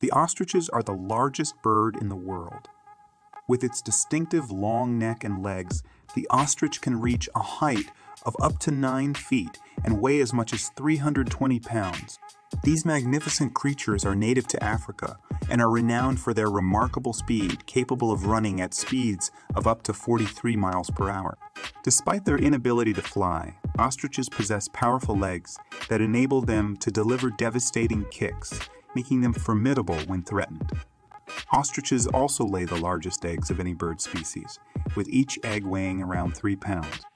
The ostriches are the largest bird in the world. With its distinctive long neck and legs, the ostrich can reach a height of up to 9 feet and weigh as much as 320 pounds. These magnificent creatures are native to Africa and are renowned for their remarkable speed, capable of running at speeds of up to 43 miles per hour. Despite their inability to fly, ostriches possess powerful legs that enable them to deliver devastating kicks, making them formidable when threatened. Ostriches also lay the largest eggs of any bird species, with each egg weighing around 3 pounds.